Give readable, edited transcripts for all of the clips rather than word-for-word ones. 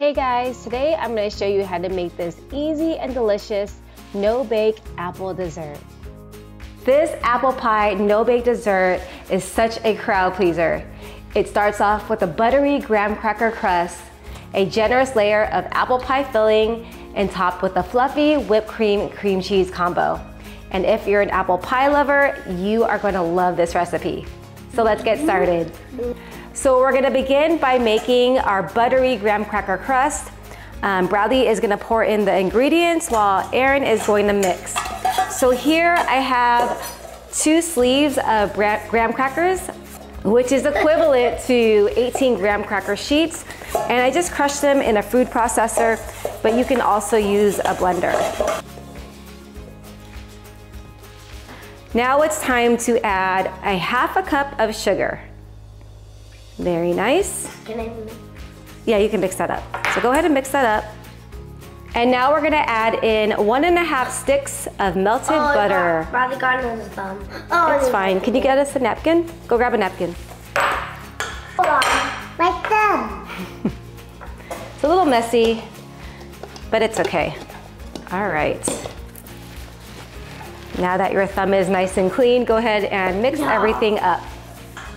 Hey guys, today I'm going to show you how to make this easy and delicious no-bake apple dessert. This apple pie no-bake dessert is such a crowd pleaser. It starts off with a buttery graham cracker crust, a generous layer of apple pie filling, and topped with a fluffy whipped cream cream cheese combo. And if you're an apple pie lover, you are going to love this recipe. So let's get started. So we're gonna begin by making our buttery graham cracker crust. Bradley is gonna pour in the ingredients while Erin is going to mix. So here I have 2 sleeves of graham crackers, which is equivalent to 18 graham cracker sheets. And I just crushed them in a food processor, but you can also use a blender. Now it's time to add a ½ cup of sugar. Very nice. Can I mix? Yeah, you can mix that up. So go ahead and mix that up. And now we're gonna add in 1½ sticks of melted butter. Oh, Bradley got it on his thumb. It's fine. Can you get us a napkin? Go grab a napkin. Hold on, my thumb. It's a little messy, but it's okay. All right. Now that your thumb is nice and clean, go ahead and mix everything up.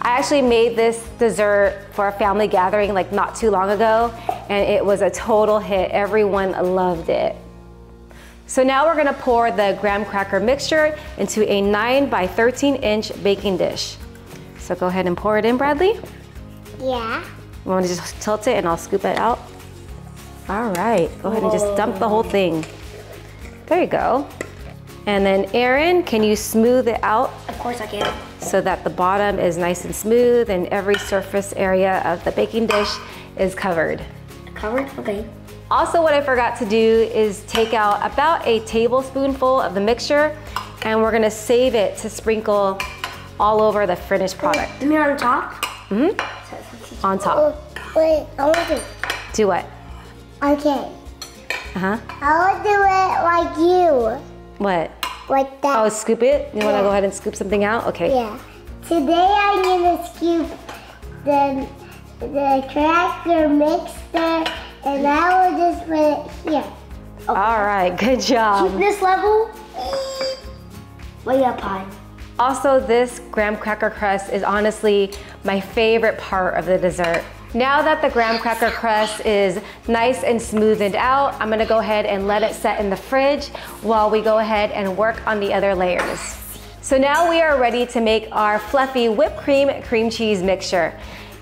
I actually made this dessert for a family gathering like not too long ago, and it was a total hit. Everyone loved it. So now we're gonna pour the graham cracker mixture into a 9 by 13-inch baking dish. So go ahead and pour it in, Bradley. Yeah. You want to just tilt it and I'll scoop it out? All right, go ahead and just dump the whole thing. There you go. And then Erin, can you smooth it out? Of course I can. So that the bottom is nice and smooth and every surface area of the baking dish is covered. Covered? Okay. Also, what I forgot to do is take out about a tablespoonful of the mixture, and we're gonna save it to sprinkle all over the finished product. You mean on top? Mm-hmm. On top. Wait, I want to. Do what? Okay. Uh-huh. I want to do it like you. What? Like that. Oh, scoop it? You want to go ahead and scoop something out? Okay. Yeah. Today I'm going to scoop the cracker mixture, and I will just put it here. Okay. All right, good job. Keep this level. Way up high. Also, this graham cracker crust is honestly my favorite part of the dessert. Now that the graham cracker crust is nice and smoothened out, I'm gonna go ahead and let it set in the fridge while we go ahead and work on the other layers. So now we are ready to make our fluffy whipped cream cream cheese mixture.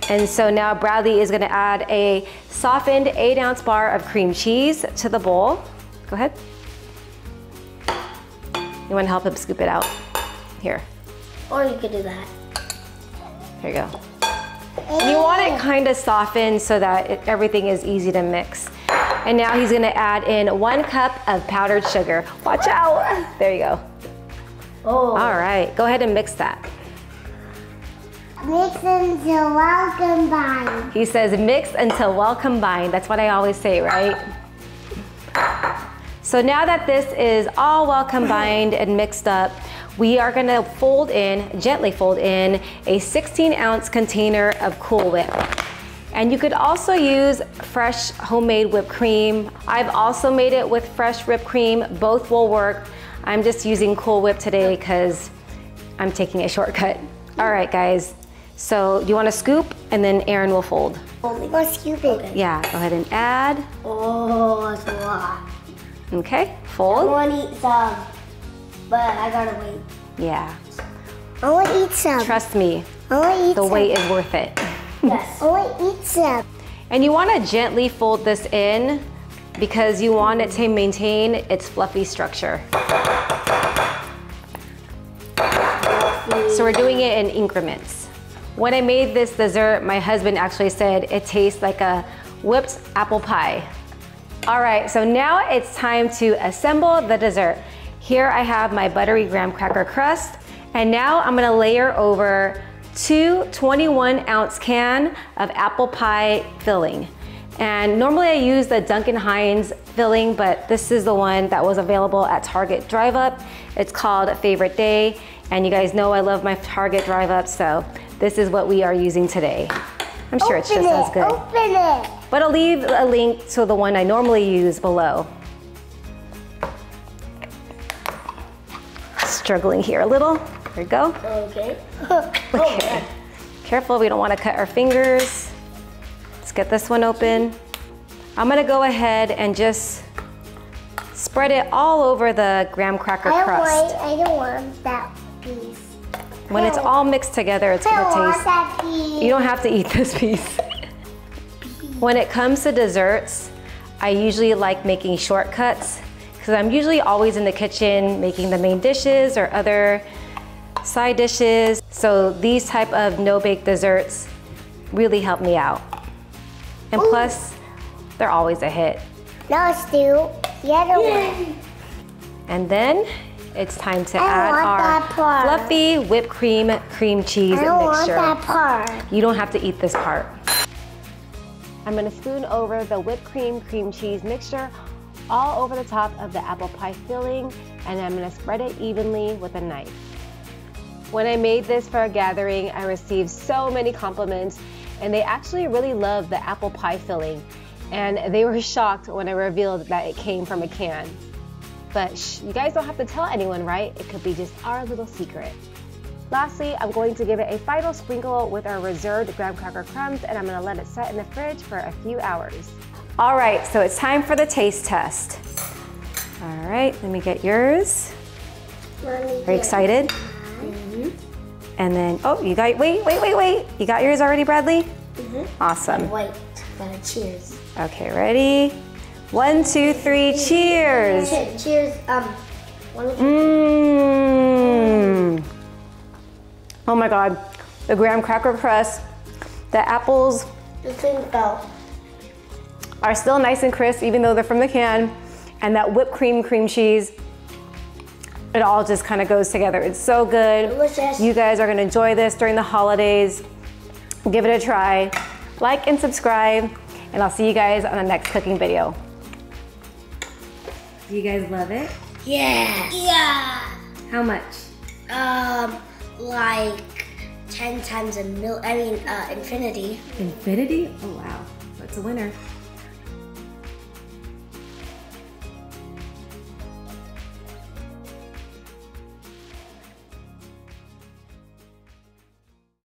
And so now Bradley is gonna add a softened 8-ounce bar of cream cheese to the bowl. Go ahead. You wanna help him scoop it out? Here. Or you could do that. There you go. You want it kind of softened so that everything is easy to mix. And now he's gonna add in 1 cup of powdered sugar. Watch out! There you go. Oh. All right, go ahead and mix that. Mix until well combined. He says mix until well combined. That's what I always say, right? So now that this is all well combined and mixed up, we are gonna gently fold in a 16-ounce container of Cool Whip. And you could also use fresh homemade whipped cream. I've also made it with fresh whipped cream. Both will work. I'm just using Cool Whip today because I'm taking a shortcut. All right, guys. So you wanna scoop, and then Erin will fold. Or scoop it. Yeah, go ahead and add. Oh, that's a lot. Okay, fold. I wanna eat some. But I gotta wait. Yeah. I want to eat some. Trust me. I want to eat some. The wait is worth it. Yes. I want to eat some. And you want to gently fold this in because you want it to maintain its fluffy structure. So we're doing it in increments. When I made this dessert, my husband actually said it tastes like a whipped apple pie. All right, so now it's time to assemble the dessert. Here I have my buttery graham cracker crust, and now I'm gonna layer over 2 21-ounce cans of apple pie filling. And normally I use the Duncan Hines filling, but this is the one that was available at Target Drive-Up. It's called Favorite Day, and you guys know I love my Target Drive-Up, so this is what we are using today. I'm sure it's just as good. Open it. But I'll leave a link to the one I normally use below. Struggling here a little. There we go. Okay. Okay. Careful, we don't want to cut our fingers. Let's get this one open. I'm gonna go ahead and just spread it all over the graham cracker crust. I don't want that piece. When it's all mixed together, it's gonna taste. That piece. You don't have to eat this piece. When it comes to desserts, I usually like making shortcuts because I'm usually always in the kitchen making the main dishes or other side dishes. So these type of no-bake desserts really help me out. And plus, they're always a hit. Now let's do the other one. And then, it's time to add our fluffy whipped cream cheese mixture. I don't want that part. You don't have to eat this part. I'm gonna spoon over the whipped cream cheese mixture all over the top of the apple pie filling, and I'm gonna spread it evenly with a knife. When I made this for a gathering, I received so many compliments, and they actually really loved the apple pie filling, and they were shocked when I revealed that it came from a can. But shh, you guys don't have to tell anyone, right? It could be just our little secret. Lastly, I'm going to give it a final sprinkle with our reserved graham cracker crumbs, and I'm gonna let it set in the fridge for a few hours. All right, so it's time for the taste test. All right, let me get yours. Are you excited? Mm-hmm. And then, oh, you got, wait. You got yours already, Bradley? Mm-hmm. Awesome. And wait, gotta cheers. Okay, ready? 1, 2, 3, cheers! Cheers. Oh my God, the graham cracker crust, the apples. The thing fell. Are still nice and crisp, even though they're from the can. And that whipped cream cheese, it all just kind of goes together. It's so good. Delicious. You guys are gonna enjoy this during the holidays. Give it a try. Like and subscribe, and I'll see you guys on the next cooking video. Do you guys love it? Yeah. Yeah. How much? Like 10 times a mil. I mean, infinity. Infinity? Oh wow, that's a winner.